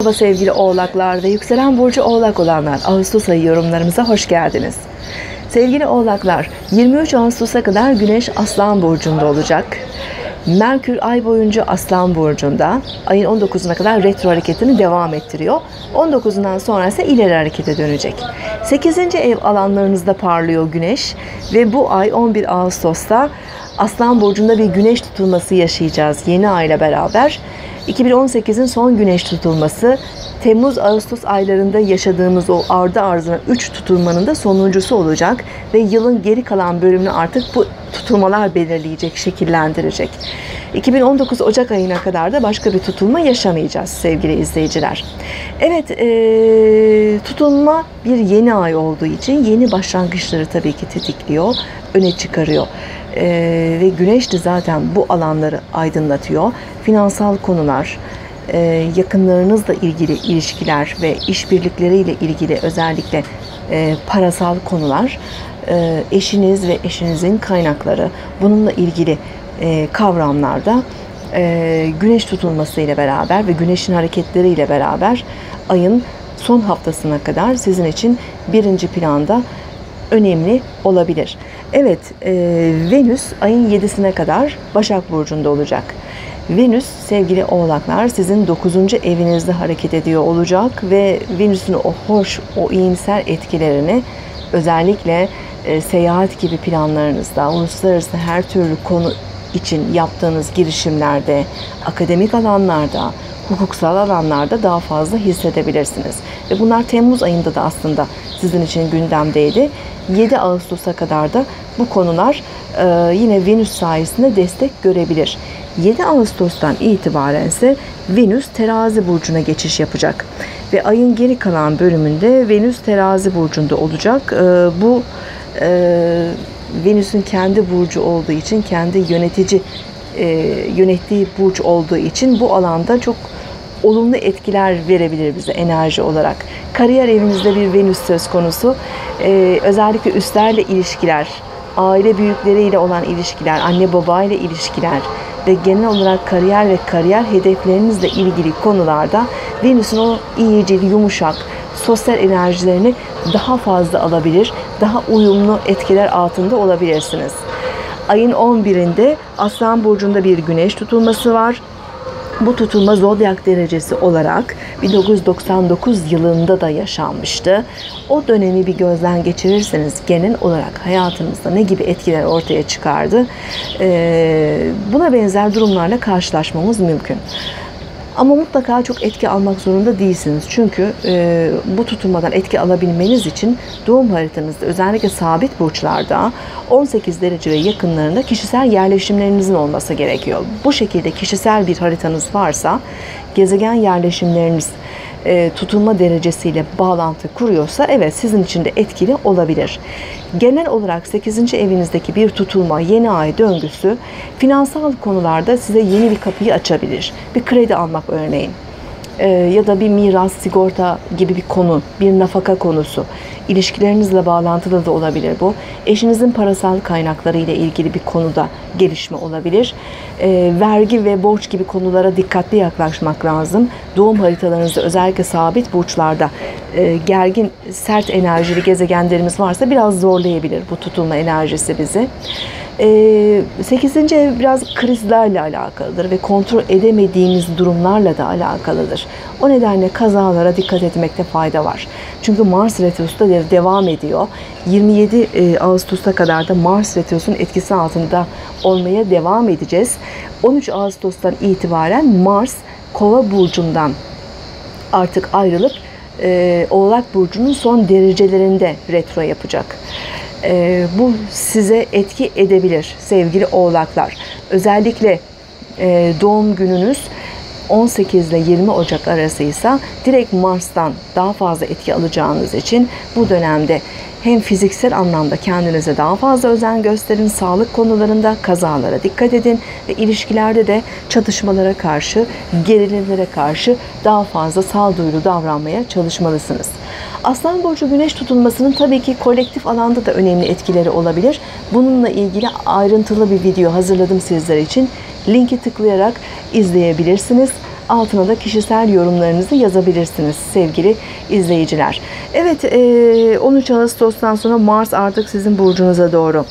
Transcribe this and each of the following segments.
Merhaba sevgili oğlaklar ve yükselen burcu oğlak olanlar, Ağustos ayı yorumlarımıza hoş geldiniz. Sevgili oğlaklar, 23 Ağustos'a kadar Güneş Aslan burcunda olacak. Merkür ay boyunca Aslan burcunda, ayın 19'una kadar retro hareketini devam ettiriyor. 19'undan sonra ise ileri harekete dönecek. 8. ev alanlarınızda parlıyor Güneş ve bu ay 11 Ağustos'ta Aslan burcunda bir güneş tutulması yaşayacağız yeni ay ile beraber. 2018'in son güneş tutulması, Temmuz-Ağustos aylarında yaşadığımız o ardı ardına 3 tutulmanın da sonuncusu olacak ve yılın geri kalan bölümünü artık bu tutulmalar belirleyecek, şekillendirecek. 2019 Ocak ayına kadar da başka bir tutulma yaşamayacağız sevgili izleyiciler. Evet, tutulma bir yeni ay olduğu için yeni başlangıçları tabii ki tetikliyor, öne çıkarıyor. Ve Güneş de zaten bu alanları aydınlatıyor. Finansal konular, yakınlarınızla ilgili ilişkiler ve işbirlikleriyle ilgili özellikle parasal konular, eşiniz ve eşinizin kaynakları, bununla ilgili kavramlarda Güneş tutulmasıyla beraber ve Güneş'in hareketleriyle beraber ayın son haftasına kadar sizin için birinci planda önemli olabilir. Evet, Venüs ayın 7'sine kadar Başak Burcu'nda olacak. Venüs sevgili oğlaklar sizin 9. evinizde hareket ediyor olacak ve Venüs'ün o hoş, o iyimser etkilerini özellikle seyahat gibi planlarınızda, uluslararası her türlü konu için yaptığınız girişimlerde, akademik alanlarda, hukuksal alanlarda daha fazla hissedebilirsiniz. Ve bunlar Temmuz ayında da aslında sizin için gündemdeydi. 7 Ağustos'a kadar da bu konular yine Venüs sayesinde destek görebilir. 7 Ağustos'tan itibaren ise Venüs Terazi burcuna geçiş yapacak. Ve ayın geri kalan bölümünde Venüs Terazi burcunda olacak. Bu Venüs'ün kendi burcu olduğu için, kendi yönettiği burç olduğu için bu alanda çok olumlu etkiler verebilir bize enerji olarak. Kariyer evinizde bir Venüs söz konusu. Özellikle üstlerle ilişkiler, aile büyükleriyle olan ilişkiler, anne babayla ilişkiler ve genel olarak kariyer ve kariyer hedeflerinizle ilgili konularda Venüs'ün o iyicil, yumuşak, sosyal enerjilerini daha fazla alabilir, daha uyumlu etkiler altında olabilirsiniz. Ayın 11'inde Aslan burcunda bir güneş tutulması var. Bu tutulma zodyak derecesi olarak 1999 yılında da yaşanmıştı. O dönemi bir gözden geçirirseniz genel olarak hayatınızda ne gibi etkiler ortaya çıkardı? Buna benzer durumlarla karşılaşmamız mümkün. Ama mutlaka çok etki almak zorunda değilsiniz. Çünkü bu tutulmadan etki alabilmeniz için doğum haritanızda, özellikle sabit burçlarda 18 derece ve yakınlarında kişisel yerleşimlerinizin olması gerekiyor. Bu şekilde kişisel bir haritanız varsa, gezegen yerleşimleriniz tutulma derecesiyle bağlantı kuruyorsa evet sizin için de etkili olabilir. Genel olarak 8. evinizdeki bir tutulma, yeni ay döngüsü finansal konularda size yeni bir kapıyı açabilir. Bir kredi almak örneğin ya da bir miras, sigorta gibi bir konu, bir nafaka konusu. İlişkilerinizle bağlantılı da olabilir bu. Eşinizin parasal kaynakları ile ilgili bir konuda gelişme olabilir. Vergi ve borç gibi konulara dikkatli yaklaşmak lazım. Doğum haritalarınızda özellikle sabit burçlarda gergin, sert enerjili gezegenlerimiz varsa biraz zorlayabilir bu tutulma enerjisi bizi. 8. ev biraz krizlerle alakalıdır ve kontrol edemediğimiz durumlarla da alakalıdır. O nedenle kazalara dikkat etmekte fayda var. Çünkü Mars retrosu da devam ediyor. 27 Ağustos'a kadar da Mars retrosunun etkisi altında olmaya devam edeceğiz. 13 Ağustos'tan itibaren Mars Kova burcundan artık ayrılıp Oğlak burcunun son derecelerinde retro yapacak. Bu size etki edebilir sevgili oğlaklar. Özellikle doğum gününüz 18 ile 20 Ocak arasıysa direkt Mars'tan daha fazla etki alacağınız için bu dönemde hem fiziksel anlamda kendinize daha fazla özen gösterin, sağlık konularında kazalara dikkat edin ve ilişkilerde de çatışmalara karşı, gerilimlere karşı daha fazla sağduyulu davranmaya çalışmalısınız. Aslan burcu güneş tutulmasının tabii ki kolektif alanda da önemli etkileri olabilir. Bununla ilgili ayrıntılı bir video hazırladım sizler için. Linki tıklayarak izleyebilirsiniz. altına da kişisel yorumlarınızı yazabilirsiniz sevgili izleyiciler. Evet, 13 Ağustos'tan sonra Mars artık sizin burcunuza doğru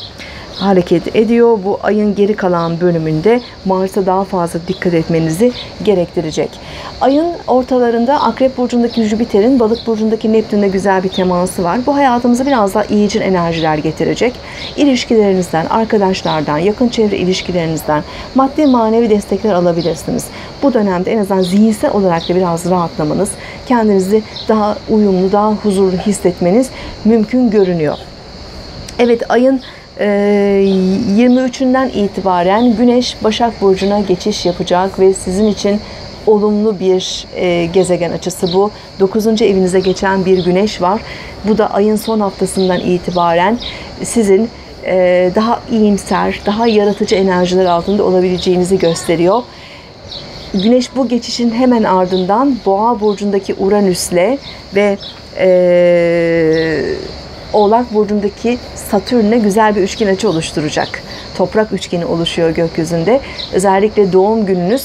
hareket ediyor. Bu ayın geri kalan bölümünde Mars'a daha fazla dikkat etmenizi gerektirecek. Ayın ortalarında Akrep burcundaki Jüpiter'in Balık burcundaki Neptün'le güzel bir teması var. Bu hayatımıza biraz daha iyicil enerjiler getirecek. İlişkilerinizden, arkadaşlardan, yakın çevre ilişkilerinizden maddi manevi destekler alabilirsiniz. Bu dönemde en azından zihinsel olarak da biraz rahatlamanız, kendinizi daha uyumlu, daha huzurlu hissetmeniz mümkün görünüyor. Evet, ayın 23'ünden itibaren Güneş Başak Burcu'na geçiş yapacak ve sizin için olumlu bir gezegen açısı bu. 9. evinize geçen bir Güneş var. Bu da ayın son haftasından itibaren sizin daha iyimser, daha yaratıcı enerjiler altında olabileceğinizi gösteriyor. Güneş bu geçişin hemen ardından Boğa Burcu'ndaki Uranüs'le ve Oğlak burcundaki Satürn'le güzel bir üçgen açı oluşturacak. Toprak üçgeni oluşuyor gökyüzünde. Özellikle doğum gününüz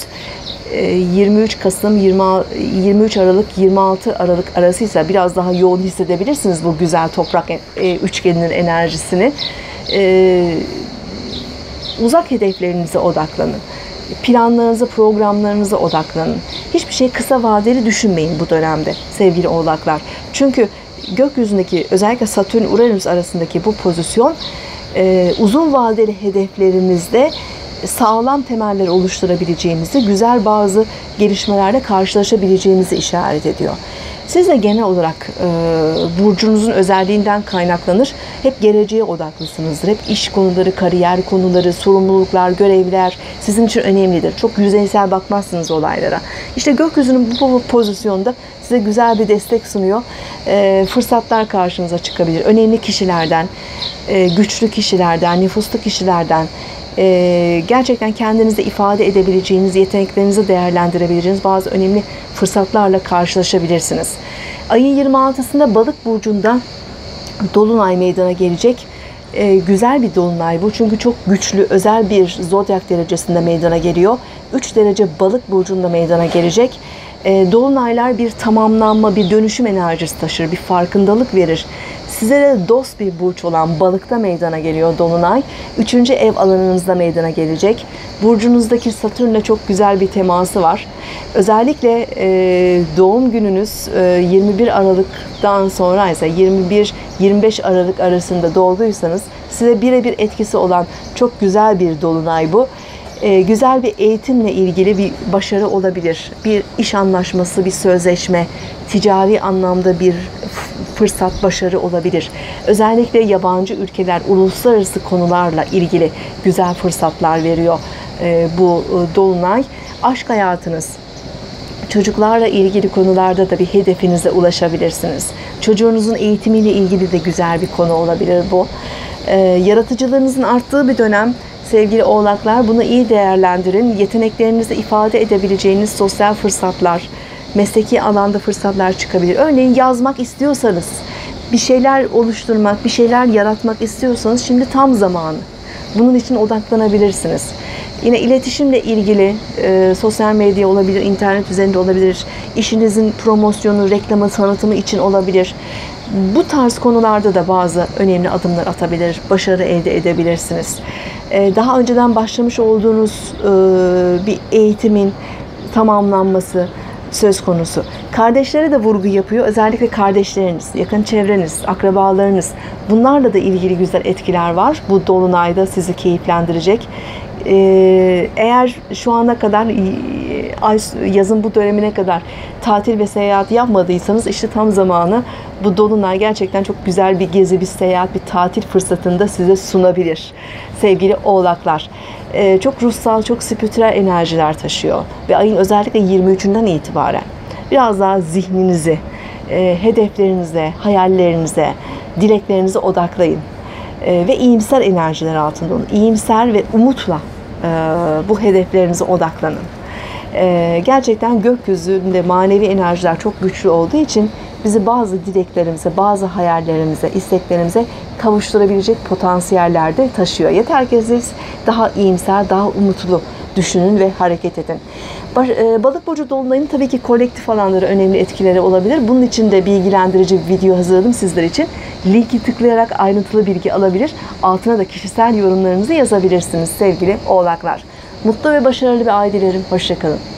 23 Kasım, 23 Aralık, 26 Aralık arasıysa biraz daha yoğun hissedebilirsiniz bu güzel toprak üçgeninin enerjisini. Uzak hedeflerinize odaklanın. Planlarınıza, programlarınıza odaklanın. Hiçbir şey kısa vadeli düşünmeyin bu dönemde sevgili Oğlaklar. Çünkü gökyüzündeki özellikle Satürn-Uranüs arasındaki bu pozisyon uzun vadeli hedeflerimizde sağlam temeller oluşturabileceğimizi, güzel bazı gelişmelerle karşılaşabileceğimizi işaret ediyor. Siz de genel olarak burcunuzun özelliğinden kaynaklanır. Hep geleceğe odaklısınızdır. Hep iş konuları, kariyer konuları, sorumluluklar, görevler sizin için önemlidir. Çok yüzeysel bakmazsınız olaylara. İşte gökyüzünün bu pozisyonda size güzel bir destek sunuyor. Fırsatlar karşınıza çıkabilir. Önemli kişilerden, güçlü kişilerden, nüfuzlu kişilerden gerçekten kendinizi ifade edebileceğiniz, yeteneklerinizi değerlendirebileceğiniz bazı önemli fırsatlarla karşılaşabilirsiniz. Ayın 26'sında Balık burcunda dolunay meydana gelecek. Güzel bir dolunay bu, çünkü çok güçlü, özel bir zodyak derecesinde meydana geliyor. 3 derece Balık burcunda meydana gelecek. Dolunaylar bir tamamlanma, bir dönüşüm enerjisi taşır, bir farkındalık verir. Size de dost bir burç olan Balık'ta meydana geliyor dolunay. 3. ev alanınızda meydana gelecek. Burcunuzdaki Satürn'le çok güzel bir teması var. Özellikle doğum gününüz 21 Aralık'tan sonra ise 21-25 Aralık arasında doğduysanız size birebir etkisi olan çok güzel bir dolunay bu. Güzel bir eğitimle ilgili bir başarı olabilir. Bir iş anlaşması, bir sözleşme, ticari anlamda bir fırsat, başarı olabilir. Özellikle yabancı ülkeler, uluslararası konularla ilgili güzel fırsatlar veriyor bu dolunay. Aşk hayatınız, çocuklarla ilgili konularda da bir hedefinize ulaşabilirsiniz. Çocuğunuzun eğitimiyle ilgili de güzel bir konu olabilir bu. Yaratıcılığınızın arttığı bir dönem. Sevgili Oğlaklar, bunu iyi değerlendirin. Yeteneklerinizi ifade edebileceğiniz sosyal fırsatlar, mesleki alanda fırsatlar çıkabilir. Örneğin yazmak istiyorsanız, bir şeyler oluşturmak, bir şeyler yaratmak istiyorsanız şimdi tam zamanı. Bunun için odaklanabilirsiniz. Yine iletişimle ilgili sosyal medya olabilir, internet üzerinde olabilir, işinizin promosyonu, reklamı, tanıtımı için olabilir. Bu tarz konularda da bazı önemli adımlar atabilir, başarı elde edebilirsiniz. Daha önceden başlamış olduğunuz bir eğitimin tamamlanması söz konusu. Kardeşlere de vurgu yapıyor. Özellikle kardeşleriniz, yakın çevreniz, akrabalarınız, bunlarla da ilgili güzel etkiler var. Bu dolunayda sizi keyiflendirecek. Eğer şu ana kadar yazın bu dönemine kadar tatil ve seyahat yapmadıysanız işte tam zamanı. Bu dolunay gerçekten çok güzel bir gezi, bir seyahat, bir tatil fırsatını da size sunabilir sevgili Oğlaklar. Çok ruhsal, çok spiritüel enerjiler taşıyor ve ayın özellikle 23'ünden itibaren biraz daha zihninizi hedeflerinize, hayallerinize, dileklerinize odaklayın ve iyimser enerjiler altında olun. İyimser ve umutla bu hedeflerinize odaklanın. Gerçekten gökyüzünde manevi enerjiler çok güçlü olduğu için bizi bazı dileklerimize, bazı hayallerimize, isteklerimize kavuşturabilecek potansiyellerde taşıyor. Yeter ki siz daha iyimser, daha umutlu düşünün ve hareket edin. Balık burcu dolunayının tabii ki kolektif alanlara önemli etkileri olabilir. Bunun için de bilgilendirici bir video hazırladım sizler için. Linki tıklayarak ayrıntılı bilgi alabilir. Altına da kişisel yorumlarınızı yazabilirsiniz sevgili oğlaklar. Mutlu ve başarılı bir ay dilerim. Hoşça kalın.